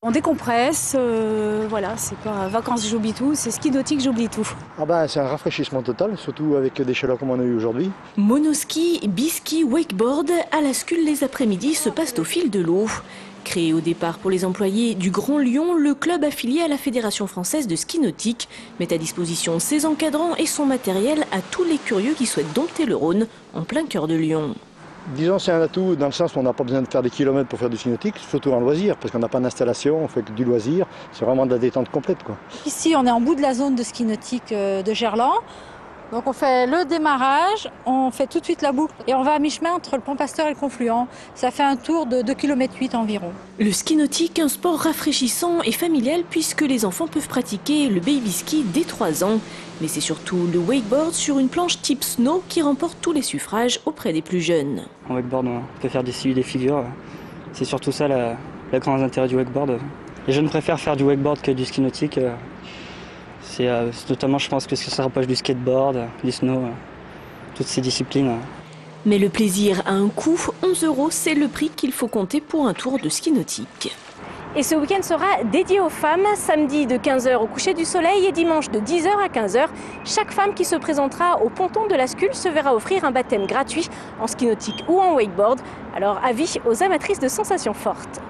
On décompresse, voilà, c'est pas vacances j'oublie tout, c'est ski nautique j'oublie tout. Ah ben, c'est un rafraîchissement total, surtout avec des chaleurs comme on a eu aujourd'hui. Monoski, biski, wakeboard, à la Sculle les après-midi se passent au fil de l'eau. Créé au départ pour les employés du Grand Lyon, le club affilié à la Fédération Française de Ski Nautique met à disposition ses encadrants et son matériel à tous les curieux qui souhaitent dompter le Rhône en plein cœur de Lyon. Disons c'est un atout dans le sens où on n'a pas besoin de faire des kilomètres pour faire du ski nautique, surtout en loisir, parce qu'on n'a pas d'installation, on fait que du loisir, c'est vraiment de la détente complète, quoi. Ici on est en bout de la zone de ski nautique de Gerland, donc on fait le démarrage, on fait tout de suite la boucle et on va à mi-chemin entre le Pont Pasteur et le Confluent. Ça fait un tour de 2,8 km environ. Le ski nautique, un sport rafraîchissant et familial puisque les enfants peuvent pratiquer le baby ski dès 3 ans. Mais c'est surtout le wakeboard sur une planche type snow qui remporte tous les suffrages auprès des plus jeunes. En wakeboard, on peut faire des silhouettes, des figures. C'est surtout ça le grand intérêt du wakeboard. Les jeunes préfèrent faire du wakeboard que du ski nautique. C'est notamment, je pense, que ça se rapproche du skateboard, du snow, toutes ces disciplines. Mais le plaisir a un coût. 11 €, c'est le prix qu'il faut compter pour un tour de ski nautique. Et ce week-end sera dédié aux femmes, samedi de 15 h au coucher du soleil et dimanche de 10 h à 15 h. Chaque femme qui se présentera au ponton de la Sculle se verra offrir un baptême gratuit en ski nautique ou en wakeboard. Alors avis aux amatrices de sensations fortes.